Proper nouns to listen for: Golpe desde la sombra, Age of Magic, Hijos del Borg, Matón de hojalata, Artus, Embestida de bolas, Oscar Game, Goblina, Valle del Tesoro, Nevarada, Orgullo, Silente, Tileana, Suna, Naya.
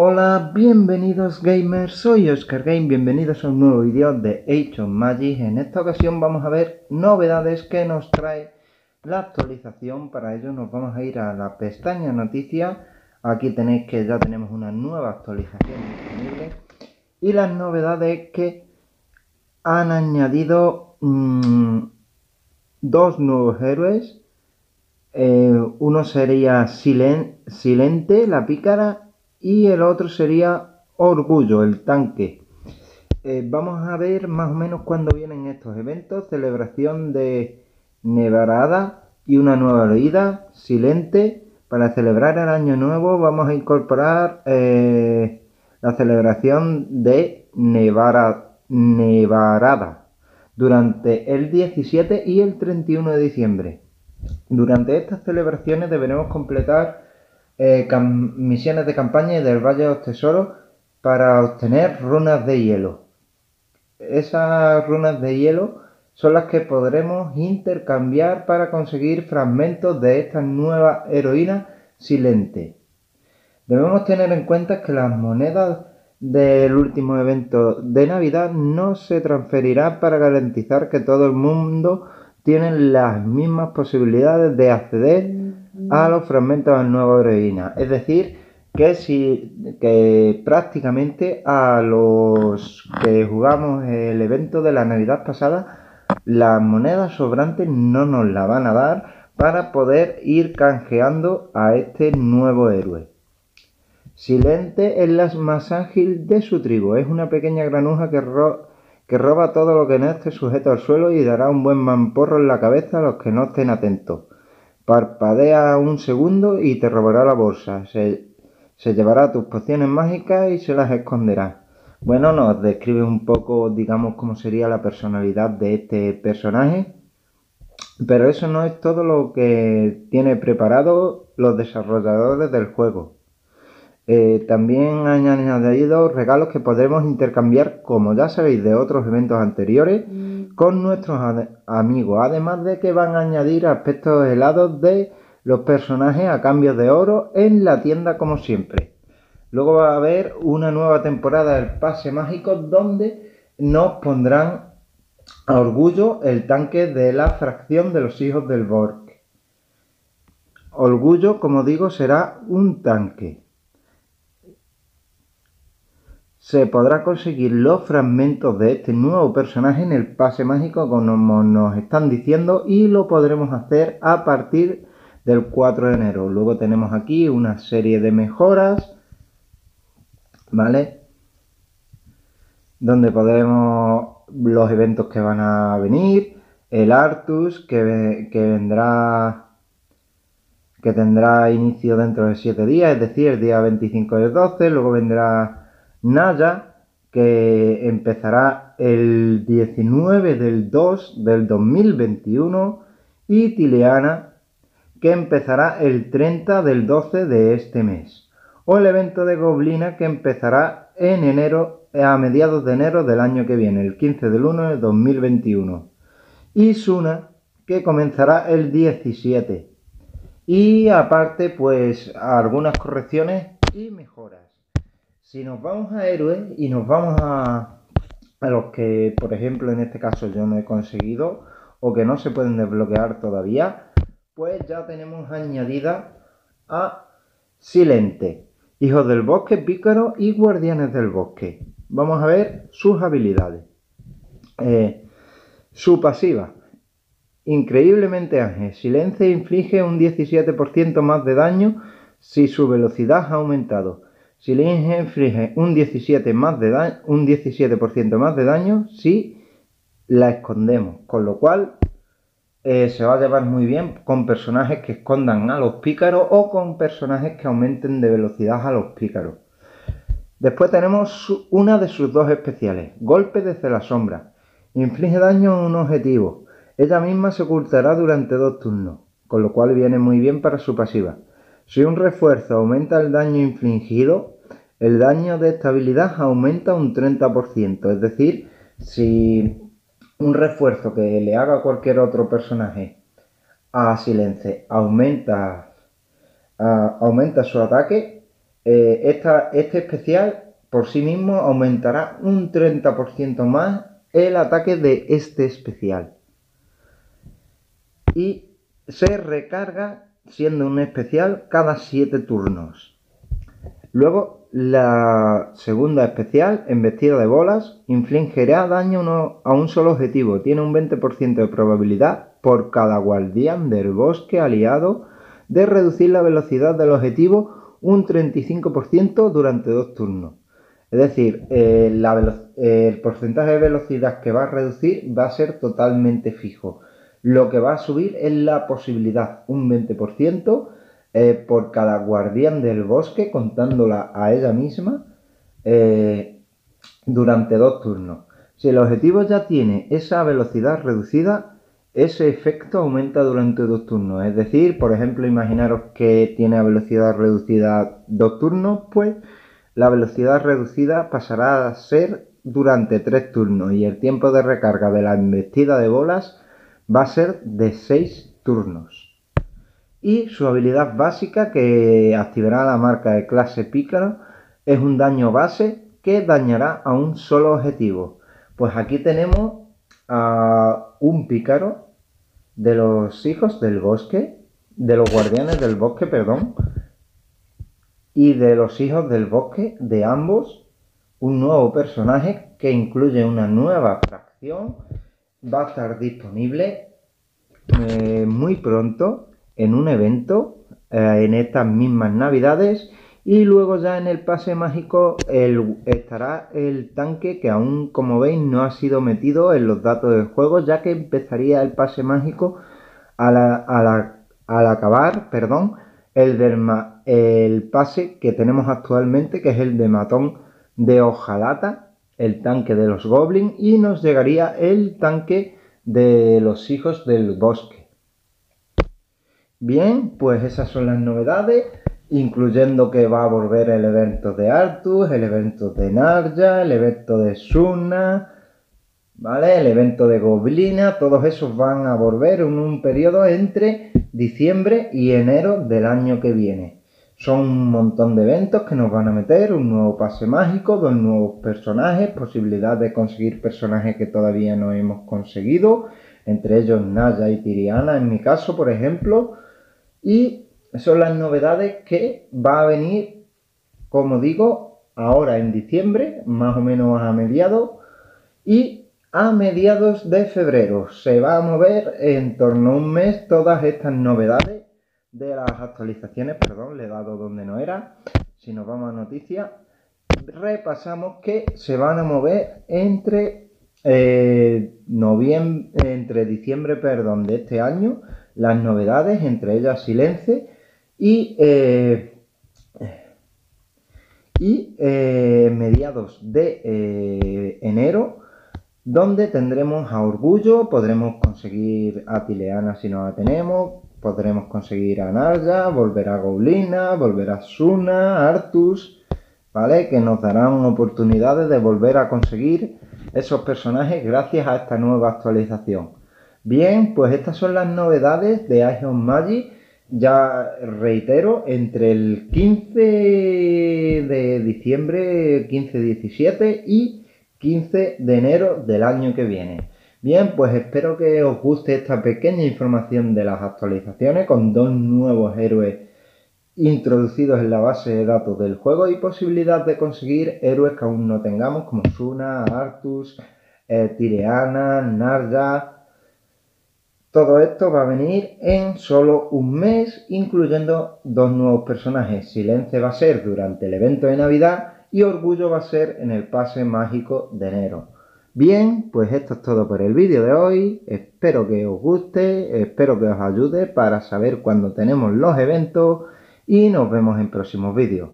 Hola, bienvenidos gamers, soy Oscar Game, bienvenidos a un nuevo vídeo de Age of Magic. En esta ocasión vamos a ver novedades que nos trae la actualización. Para ello nos vamos a ir a la pestaña noticias. Aquí tenéis que ya tenemos una nueva actualización disponible y las novedades que han añadido dos nuevos héroes. Uno sería Silente, la pícara, y el otro sería Orgullo, el tanque. Vamos a ver más o menos cuándo vienen estos eventos. Celebración de Nevarada y una nueva leída, Silente. Para celebrar el año nuevo vamos a incorporar la celebración de Nevarada durante el 17 y el 31 de diciembre. Durante estas celebraciones deberemos completar misiones de campaña y del Valle del Tesoro para obtener runas de hielo. Esas runas de hielo son las que podremos intercambiar para conseguir fragmentos de esta nueva heroína Silente. Debemos tener en cuenta que las monedas del último evento de Navidad no se transferirán para garantizar que todo el mundo tiene las mismas posibilidades de acceder a los fragmentos de nueva heroína, es decir, que prácticamente a los que jugamos el evento de la Navidad pasada, las monedas sobrantes no nos la van a dar para poder ir canjeando a este nuevo héroe. Silente es la más ágil de su tribu, es una pequeña granuja que roba todo lo que no esté sujeto al suelo y dará un buen mamporro en la cabeza a los que no estén atentos. Parpadea un segundo y te robará la bolsa. Se llevará tus pociones mágicas y se las esconderá. Bueno, nos describe un poco, digamos, cómo sería la personalidad de este personaje. Pero eso no es todo lo que tiene preparado los desarrolladores del juego. También han añadido regalos que podremos intercambiar, como ya sabéis, de otros eventos anteriores con nuestros amigos, además de que van a añadir aspectos helados de los personajes a cambio de oro en la tienda, como siempre. Luego va a haber una nueva temporada del pase mágico, donde nos pondrán a Orgullo, el tanque de la fracción de los Hijos del Borg. Orgullo, como digo, será un tanque. Se podrá conseguir los fragmentos de este nuevo personaje en el pase mágico, como nos están diciendo, y lo podremos hacer a partir del 4 de enero. Luego tenemos aquí una serie de mejoras, ¿vale? Donde podremos los eventos que van a venir, el Artus que tendrá inicio dentro de 7 días, es decir, el día 25 del 12, luego vendrá Naya, que empezará el 19 del 2 del 2021, y Tileana, que empezará el 30 del 12 de este mes, o el evento de Goblina, que empezará en enero, a mediados de enero del año que viene, el 15 del 1 del 2021, y Suna, que comenzará el 17, y aparte pues algunas correcciones y mejoras. Si nos vamos a héroes y nos vamos a los que, por ejemplo, en este caso yo no he conseguido o que no se pueden desbloquear todavía, pues ya tenemos añadida a Silente, Hijos del Bosque, Pícaros y Guardianes del Bosque. Vamos a ver sus habilidades. Su pasiva, increíblemente ágil. Silente inflige un 17% más de daño si su velocidad ha aumentado. Silente inflige un 17% más de daño si la escondemos, con lo cual se va a llevar muy bien con personajes que escondan a los pícaros o con personajes que aumenten de velocidad a los pícaros. Después tenemos una de sus dos especiales, Golpe desde la sombra. Inflige daño a un objetivo. Ella misma se ocultará durante 2 turnos, con lo cual viene muy bien para su pasiva. Si un refuerzo aumenta el daño infligido, el daño de esta habilidad aumenta un 30%. Es decir, si un refuerzo que le haga cualquier otro personaje a Silente aumenta su ataque, Este especial por sí mismo aumentará un 30% más el ataque de este especial. Y se recarga, siendo un especial, cada 7 turnos. Luego, la segunda especial, Embestida de bolas, infligirá daño a un solo objetivo. Tiene un 20% de probabilidad por cada guardián del bosque aliado de reducir la velocidad del objetivo un 35% durante 2 turnos. Es decir, el porcentaje de velocidad que va a reducir va a ser totalmente fijo. Lo que va a subir es la posibilidad, un 20% por cada guardián del bosque, contándola a ella misma, durante 2 turnos. Si el objetivo ya tiene esa velocidad reducida, ese efecto aumenta durante 2 turnos. Es decir, por ejemplo, imaginaros que tiene a velocidad reducida 2 turnos, pues la velocidad reducida pasará a ser durante 3 turnos y el tiempo de recarga de la embestida de bolas va a ser de 6 turnos. Y su habilidad básica, que activará la marca de clase pícaro, es un daño base que dañará a un solo objetivo. Pues aquí tenemos a un pícaro de los hijos del bosque, de los guardianes del bosque, perdón, y de los hijos del bosque, de ambos, un nuevo personaje que incluye una nueva fracción. Va a estar disponible muy pronto en un evento en estas mismas navidades, y luego ya en el pase mágico estará el tanque, que aún, como veis, no ha sido metido en los datos del juego, ya que empezaría el pase mágico al acabar, perdón, el pase que tenemos actualmente, que es el de Matón de hojalata, el tanque de los Goblins, y nos llegaría el tanque de los hijos del bosque. Bien, pues esas son las novedades, incluyendo que va a volver el evento de Artus, el evento de Naya, el evento de Suna, ¿vale?, el evento de Goblina. Todos esos van a volver en un periodo entre diciembre y enero del año que viene. Son un montón de eventos que nos van a meter, un nuevo pase mágico, 2 nuevos personajes, posibilidad de conseguir personajes que todavía no hemos conseguido, entre ellos Naya y Tileana, en mi caso, por ejemplo. Y son las novedades que va a venir, como digo, ahora en diciembre, más o menos a mediados, y a mediados de febrero. Se va a mover en torno a un mes todas estas novedades de las actualizaciones, perdón, le he dado donde no era. Si nos vamos a noticias, repasamos que se van a mover entre diciembre, perdón, de este año, las novedades, entre ellas Silente y mediados de enero, donde tendremos a Orgullo, podremos conseguir a Tileana si no la tenemos, podremos conseguir a Naya, volver a Goblina, volver a Suna, Artus, ¿vale?, que nos darán oportunidades de volver a conseguir esos personajes gracias a esta nueva actualización. Bien, pues estas son las novedades de Age of Magic. Ya reitero, entre el 15 de diciembre, 15-17 y 15 de enero del año que viene. Bien, pues espero que os guste esta pequeña información de las actualizaciones, con 2 nuevos héroes introducidos en la base de datos del juego y posibilidad de conseguir héroes que aún no tengamos, como Suna, Artus, Tileana, Naya. Todo esto va a venir en solo un mes, incluyendo 2 nuevos personajes. Silence va a ser durante el evento de Navidad y Orgullo va a ser en el pase mágico de enero. Bien, pues esto es todo por el vídeo de hoy. Espero que os guste, espero que os ayude para saber cuándo tenemos los eventos, y nos vemos en próximos vídeos.